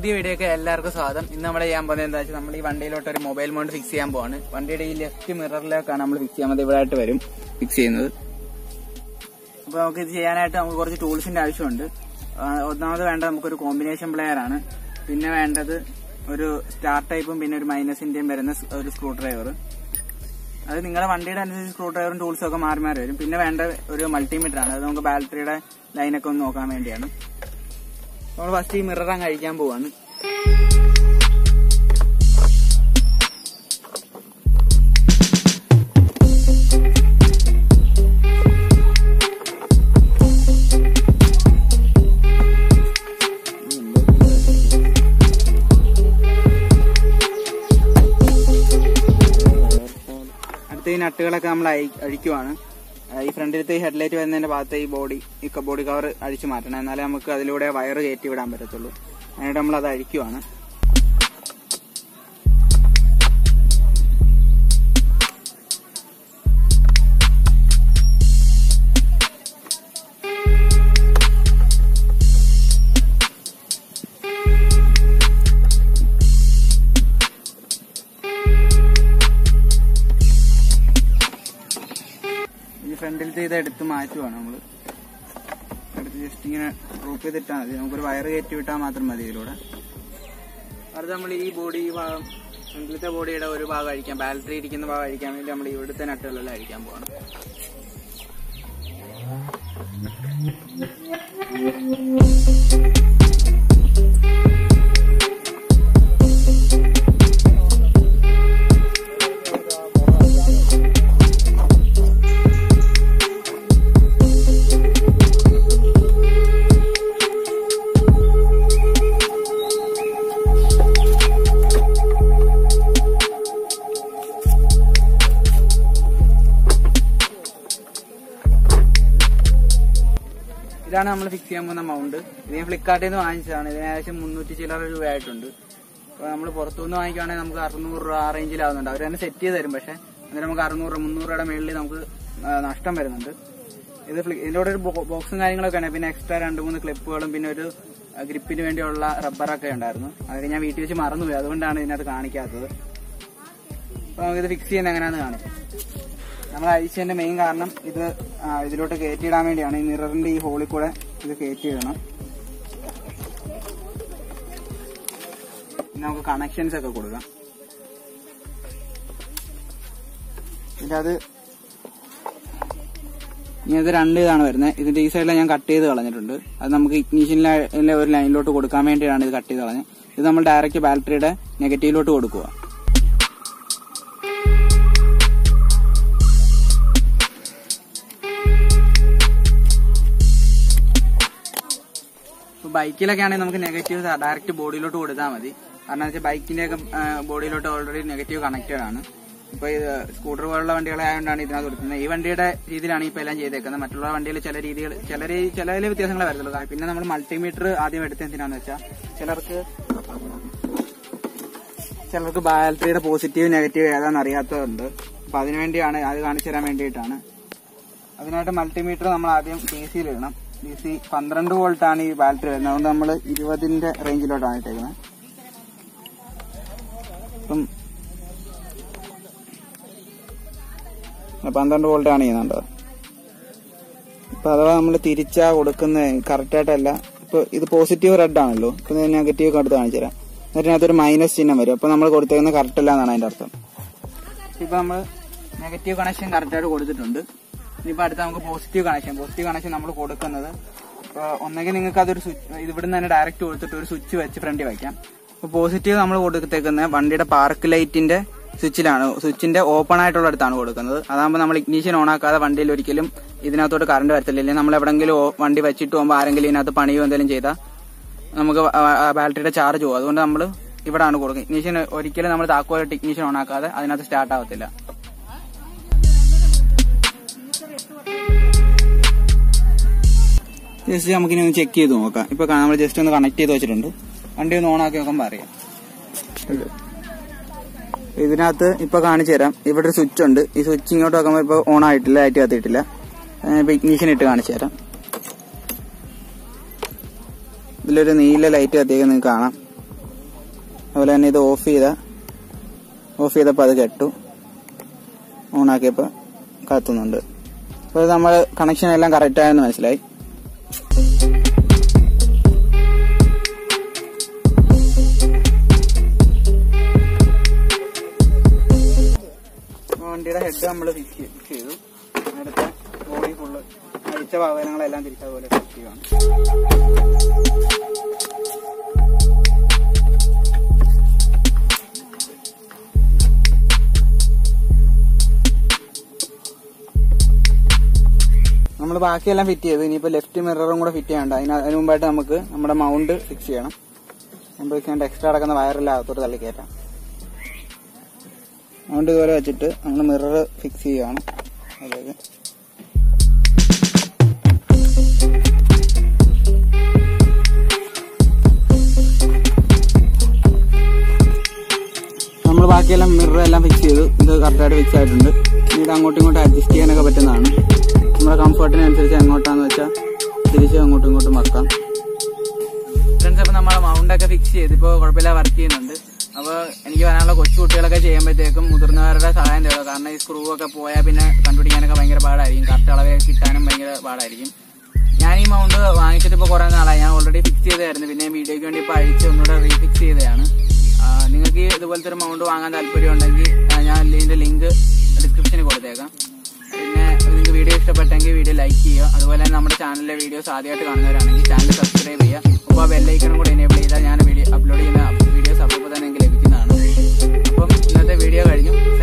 പുതിയ വീഡിയോക്ക് എല്ലാവർക്കും സ്വാഗതം. ഇന്ന് നമ്മൾ ചെയ്യാൻ പോകുന്നത് എന്താ വെച്ചാൽ നമ്മൾ ഈ വണ്ടിയിലോട്ട് ഒരു മൊബൈൽ മൗണ്ട് ഫിക്സ് ചെയ്യാൻ പോവാണ്. വണ്ടിയുടെ ഈ ലെഫ്റ്റ് മിററിലേക്കാണ് നമ്മൾ ഫിക്സ് ചെയ്യാൻ ഇവിടെ ആയിട്ട് വരും ഫിക്സ് ചെയ്യുന്നത്. അപ്പൊ നമുക്ക് ഇത് ചെയ്യാനായിട്ട് നമുക്ക് കുറച്ച് ടൂൾസിന്റെ ആവശ്യമുണ്ട്. ഒന്നാമത് വേണ്ടത് നമുക്കൊരു കോമ്പിനേഷൻ പ്ലെയർ ആണ്. പിന്നെ വേണ്ടത് ഒരു സ്റ്റാർ ടൈപ്പും പിന്നെ ഒരു മൈനസിന്റെയും വരുന്ന ഒരു സ്ക്രൂ ഡ്രൈവർ. അത് നിങ്ങളുടെ വണ്ടിയുടെ അനുസരിച്ച് സ്ക്രൂ ഡ്രൈവറും ടൂൾസും ഒക്കെ മാറി വരും. പിന്നെ വേണ്ട ഒരു മൾട്ടിമീറ്റർ ആണ്. അത് നമുക്ക് ബാറ്ററിയുടെ ലൈനൊക്കെ ഒന്ന് നോക്കാൻ വേണ്ടിയാണ്. നമ്മൾ ഫസ്റ്റ് ഈ മിറർ അങ്ങ് അഴിക്കാൻ പോവാണ്. അടുത്ത ഈ നട്ടുകളൊക്കെ നമ്മൾ അഴിക്കുവാണ്. ഈ ഫ്രണ്ടിലത്തെ ഈ ഹെഡ്ലൈറ്റ് വരുന്നതിന്റെ ഭാഗത്ത് ഈ ബോഡി കവർ അഴിച്ചു മാറ്റണം. എന്നാലേ നമുക്ക് അതിലൂടെ വയർ കയറ്റി വിടാൻ പറ്റത്തുള്ളൂ. അതിനായിട്ട് നമ്മൾ അത് അഴിക്കുവാണ്. ഫ്രണ്ടിലത്തെ ഇത് എടുത്ത് മാറ്റുവാണ്. നമ്മൾ എടുത്ത് ജസ്റ്റ് ഇങ്ങനെ റൂപ്പ് ചെയ്തിട്ടാൽ മതി. നമുക്കൊരു വയർ കയറ്റി വിട്ടാൽ മാത്രം മതി ഇതിലൂടെ. അത് നമ്മൾ ഈ ബോഡി ഭാഗം ഫ്രണ്ടിലത്തെ ബോഡിയുടെ ഒരു ഭാഗം അഴിക്കാം. ബാറ്ററി ഇരിക്കുന്ന ഭാഗം അഴിക്കാൻ വേണ്ടി നമ്മൾ ഇവിടുത്തെ നട്ടുകളെല്ലാം അഴിക്കാൻ പോകണം. ഇതാണ് നമ്മൾ ഫിക്സ് ചെയ്യാൻ പോകുന്ന മൗണ്ട്. ഇത് ഞാൻ ഫ്ലിപ്കാർട്ടിൽ നിന്ന് വാങ്ങിച്ചതാണ്. ഇതിന് ഏകദേശം 300 ചില്ലറ രൂപ ആയിട്ടുണ്ട്. അപ്പോൾ നമ്മൾ പുറത്തുനിന്ന് വാങ്ങിക്കുകയാണെങ്കിൽ നമുക്ക് 600 രൂപ ആ റേഞ്ചിലാവുന്നുണ്ട്. അവർ തന്നെ സെറ്റ് ചെയ്ത് തരും. പക്ഷേ അതിന് നമുക്ക് 300 രൂപയുടെ മേളിൽ നമുക്ക് നഷ്ടം വരുന്നുണ്ട്. ഇതിൻ്റെ കൂടെ ഒരു ബോക്സും കാര്യങ്ങളൊക്കെ ഉണ്ട്. പിന്നെ എക്സ്ട്രാ 2-3 ക്ലിപ്പുകളും പിന്നെ ഒരു ഗ്രിപ്പിന് വേണ്ടിയുള്ള റബ്ബറൊക്കെ ഉണ്ടായിരുന്നു. അതൊക്കെ ഞാൻ വീട്ടിൽ വെച്ച് മറന്നുപോയി. അതുകൊണ്ടാണ് ഇതിനകത്ത് കാണിക്കാത്തത്. അപ്പോൾ നമുക്കിത് ഫിക്സ് ചെയ്യുന്നത് എങ്ങനെയാണെന്ന് കാണിക്കാം. നമ്മൾ അഴിച്ചതിന്റെ മെയിൻ കാരണം ഇത് ഇതിലോട്ട് കയറ്റിയിടാൻ വേണ്ടിയാണ്. ഈ മിററിന്റെ ഈ ഹോളിൽ കൂടെ ഇത് കയറ്റിയിടണം. നമുക്ക് കണക്ഷൻസ് ഒക്കെ കൊടുക്കാം. ഇനി അത് 2 ഇതാണ് വരുന്നത്. ഇതിന്റെ ഈ സൈഡിൽ ഞാൻ കട്ട് ചെയ്ത് കളഞ്ഞിട്ടുണ്ട്. അത് നമുക്ക് ഇഗ്നീഷനിലെ ഒരു ലൈനിലോട്ട് കൊടുക്കാൻ വേണ്ടിയിട്ടാണ് ഇത് കട്ട് ചെയ്ത് കളഞ്ഞത്. ഇത് നമ്മൾ ഡയറക്റ്റ് ബാറ്ററിയുടെ നെഗറ്റീവിലോട്ട് കൊടുക്കുക. ബൈക്കിലൊക്കെ ആണെങ്കിൽ നമുക്ക് നെഗറ്റീവ് ഡയറക്റ്റ് ബോഡിയിലോട്ട് കൊടുത്താൽ മതി. കാരണം വെച്ചാൽ ബൈക്കിന്റെ ഒക്കെ ബോഡിയിലോട്ട് ഓൾറെഡി നെഗറ്റീവ് കണക്റ്റഡ് ആണ്. ഇപ്പൊ ഇത് സ്കൂട്ടർ പോലുള്ള വണ്ടികളായതുകൊണ്ടാണ് ഇതിനകത്ത് കൊടുക്കുന്നത്. ഈ വണ്ടിയുടെ രീതിയിലാണ് ഇപ്പൊ എല്ലാം ചെയ്തേക്കുന്നത്. മറ്റുള്ള വണ്ടിയിൽ ചില വ്യത്യാസങ്ങളെ വരത്തുള്ളൂ. പിന്നെ നമ്മൾ മൾട്ടിമീറ്റർ ആദ്യം എടുത്ത എന്തിനാന്ന് വെച്ചാൽ ചിലർക്ക് ബാറ്ററിയുടെ പോസിറ്റീവ് നെഗറ്റീവ് ഏതാണെന്ന് അറിയാത്തതുണ്ട്. അപ്പൊ അതിനുവേണ്ടിയാണ്, അത് കാണിച്ചു തരാൻ വേണ്ടിയിട്ടാണ്. അതിനായിട്ട് മൾട്ടിമീറ്റർ നമ്മൾ ആദ്യം DC ഇടണം. DC 12 വോൾട്ടാണ് ഈ ബാറ്ററി വരുന്നത്. അതുകൊണ്ട് നമ്മൾ 20ന്റെ റേഞ്ചിലോട്ടാണ് ഇട്ടേക്കുന്നത്. അപ്പം 12 വോൾട്ടാണ് ചെയ്യുന്നുണ്ട്. ഇപ്പൊ അഥവാ നമ്മൾ തിരിച്ചാ കൊടുക്കുന്നത് കറക്റ്റായിട്ടല്ല. ഇപ്പൊ ഇത് പോസിറ്റീവ് റെഡ് ആണല്ലോ. ഇപ്പൊ നെഗറ്റീവ് എടുത്ത് കാണിച്ചു തരാം. എന്നിട്ടൊരു മൈനസ് ചിഹ്നം വരും. അപ്പൊ നമ്മൾ കൊടുത്തേക്കുന്നത് കറക്റ്റ് അല്ല എന്നാണ് അതിന്റെ അർത്ഥം. ഇപ്പൊ നമ്മൾ നെഗറ്റീവ് കണക്ഷൻ കറക്റ്റായിട്ട് കൊടുത്തിട്ടുണ്ട്. ഇനിയിപ്പോൾ അടുത്ത നമുക്ക് പോസിറ്റീവ് കണക്ഷൻ നമ്മൾ കൊടുക്കുന്നത്. ഇപ്പോൾ ഒന്നെങ്കിൽ നിങ്ങൾക്ക് അതൊരു സ്വിച്ച് ഇവിടുന്ന് തന്നെ ഡയറക്റ്റ് കൊടുത്തിട്ട് ഒരു സ്വിച്ച് വെച്ച് ഫ്രണ്ടിൽ വയ്ക്കാം. അപ്പോൾ പോസിറ്റീവ് നമ്മൾ കൊടുത്തേക്കുന്നത് വണ്ടിയുടെ പാർക്ക് ലൈറ്റിന്റെ സ്വിച്ചിലാണ്. സ്വിച്ചിന്റെ ഓപ്പൺ ആയിട്ടുള്ള അടുത്താണ് കൊടുക്കുന്നത്. അതാകുമ്പോൾ നമ്മൾ ഇഗ്നീഷൻ ഓൺ ആക്കാതെ വണ്ടിയിൽ ഒരിക്കലും ഇതിനകത്തോട്ട് കറണ്ട് വരത്തില്ല. ഇല്ലെങ്കിൽ നമ്മൾ എവിടെയെങ്കിലും വണ്ടി വെച്ചിട്ട് പോകുമ്പോൾ ആരെങ്കിലും ഇതിനകത്ത് പണിയോ എന്തെങ്കിലും ചെയ്താൽ നമുക്ക് ബാറ്ററിയുടെ ചാർജ് പോകും. അതുകൊണ്ട് നമ്മൾ ഇവിടെയാണ് കൊടുക്കുന്നത്. ഇഗ്നീഷൻ ഒരിക്കലും നമ്മൾ താക്കോലിട്ട് ഇഗ്നീഷൻ ഓൺ ആക്കാതെ അതിനകത്ത് സ്റ്റാർട്ട് ആവത്തില്ല. ജസ്റ്റ് നമുക്കിനി ഒന്ന് ചെക്ക് ചെയ്ത് നോക്കാം. ഇപ്പൊ നമ്മൾ ജസ്റ്റ് ഒന്ന് കണക്ട് ചെയ്ത് വെച്ചിട്ടുണ്ട്. വണ്ടി ഒന്ന് ഓൺ ആക്കി നോക്കുമ്പോൾ അറിയാം. ഇതിനകത്ത് ഇപ്പൊ കാണിച്ചു തരാം. ഇവിടെ ഒരു സ്വിച്ച് ഉണ്ട്. ഈ സ്വിച്ച് ഇങ്ങോട്ട് നോക്കുമ്പോൾ ഇപ്പൊ ഓൺ ആയിട്ടില്ല, ലൈറ്റ് കത്തിയിട്ടില്ല. ഇപ്പൊ ഇഗ്നീഷൻ ഇട്ട് കാണിച്ചു തരാം. ഇതിലൊരു നീല ലൈറ്റ് കത്തിയൊക്കെ നിങ്ങൾക്ക് കാണാം. അതുപോലെ തന്നെ ഇത് ഓഫ് ചെയ്തപ്പോൾ അത് കെട്ടു, ഓണാക്കിയപ്പോൾ കത്തുന്നുണ്ട്. അപ്പോൾ നമ്മൾ കണക്ഷൻ എല്ലാം കറക്റ്റായെന്ന് മനസ്സിലായി. വണ്ടിയുടെ ഹെഡ് നമ്മൾ ഫിക്സ് ചെയ്തു. നേരത്തെ ബോഡി ഫുള്ള് അഴിച്ച വാഹനങ്ങളെല്ലാം തിരിച്ചതുപോലെ ഫിക്സ് ചെയ്യുകയാണ്. നമ്മൾ ബാക്കിയെല്ലാം ഫിറ്റ് ചെയ്തു. ഇനിയിപ്പോൾ ലെഫ്റ്റ് മിററും കൂടെ ഫിറ്റ് ചെയ്യണ്ട. അതിന് മുമ്പായിട്ട് നമുക്ക് നമ്മുടെ മൗണ്ട് ഫിക്സ് ചെയ്യണം. നമുക്ക് എക്സ്ട്രാ അടക്കുന്ന വയറെല്ലാം അകത്തോട്ട് തള്ളി കയറ്റാം. മൗണ്ട് ഇതുപോലെ വെച്ചിട്ട് നമ്മൾ മിറർ ഫിക്സ് ചെയ്യുകയാണ്. അതായത് നമ്മൾ ബാക്കിയെല്ലാം മിററെല്ലാം ഫിക്സ് ചെയ്തു. ഇത് കറക്റ്റായിട്ട് ഫിക്സ് ആയിട്ടുണ്ട്. ഇത് അങ്ങോട്ടും ഇങ്ങോട്ടും അഡ്ജസ്റ്റ് ചെയ്യാനൊക്കെ പറ്റുന്നതാണ്. നമ്മുടെ കംഫർട്ടിനനുസരിച്ച് എങ്ങോട്ടാന്ന് വെച്ചാൽ തിരിച്ച് അങ്ങോട്ടും ഇങ്ങോട്ടും മറക്കാം. ഫ്രണ്ട്സ്, അപ്പോൾ നമ്മൾ മൗണ്ടൊക്കെ ഫിക്സ് ചെയ്ത് ഇപ്പോൾ കുഴപ്പമില്ല, വർക്ക് ചെയ്യുന്നുണ്ട്. അപ്പോൾ എനിക്ക് പറയാനുള്ള കൊച്ചു കുട്ടികളൊക്കെ ചെയ്യുമ്പോഴത്തേക്കും മുതിർന്നവരുടെ സഹായം തരുമോ? കാരണം ഈ സ്ക്രൂ ഒക്കെ പോയാൽ പിന്നെ കണ്ടുപിടിക്കാനൊക്കെ ഭയങ്കര പാടായിരിക്കും, കറക്റ്റ് അളവ് കിട്ടാനും ഭയങ്കര പാടായിരിക്കും. ഞാൻ ഈ മൗണ്ട് വാങ്ങിച്ചിട്ട് ഇപ്പോൾ കുറേ നാളായി. ഞാൻ ഓൾറെഡി ഫിക്സ് ചെയ്തായിരുന്നു, പിന്നെ വീഡിയോയ്ക്ക് വേണ്ടി ഇപ്പോൾ അഴിച്ച് ഒന്നുകൂടെ റീഫിക്സ് ചെയ്തതാണ്. നിങ്ങൾക്ക് ഇതുപോലത്തെ ഒരു മൗണ്ട് വാങ്ങാൻ താല്പര്യമുണ്ടെങ്കിൽ ഞാൻ ഇതിൻ്റെ ലിങ്ക് ഡിസ്ക്രിപ്ഷനിൽ കൊടുത്തേക്കാം. പിന്നെ നിങ്ങൾക്ക് വീഡിയോ ഇഷ്ടപ്പെട്ടെങ്കിൽ വീഡിയോ ലൈക്ക് ചെയ്യുക. അതുപോലെ തന്നെ നമ്മുടെ ചാനലിലെ വീഡിയോസ് ആദ്യമായിട്ട് കാണുന്നവരാണെങ്കിൽ ചാനൽ സബ്സ്ക്രൈബ് ചെയ്യുക. അപ്പോൾ ആ ബെല്ലൈക്കണം കൂടി എനേബിൾ ചെയ്താൽ ഞാൻ വീഡിയോ അപ്ലോഡ് ചെയ്യുന്ന വീഡിയോസ് അപ്പോൾ തന്നെ എനിക്ക് ലഭിക്കുന്നതാണ്. അപ്പം ഇന്നത്തെ വീഡിയോ കഴിഞ്ഞു.